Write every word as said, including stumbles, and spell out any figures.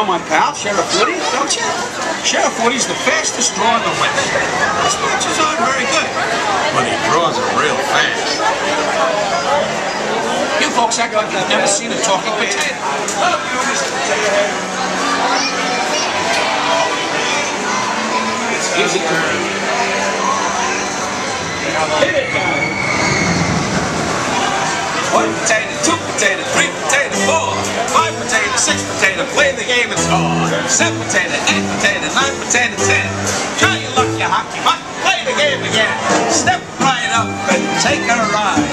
know my pal, Sheriff Woody, don't you? Sheriff Woody's the fastest draw in the West. His matches aren't very good, but he draws them real fast. You folks act like you've never seen a talking potato. Love you, Mister Hayham. Easy to me. Hit it now. One potato, two potato, three potato, four, five potato, six potato, play the game, it's hard. Seven potato, eight potato, nine potato, ten. Try your luck, you hockey mutt, play the game again. Step right up and take a ride.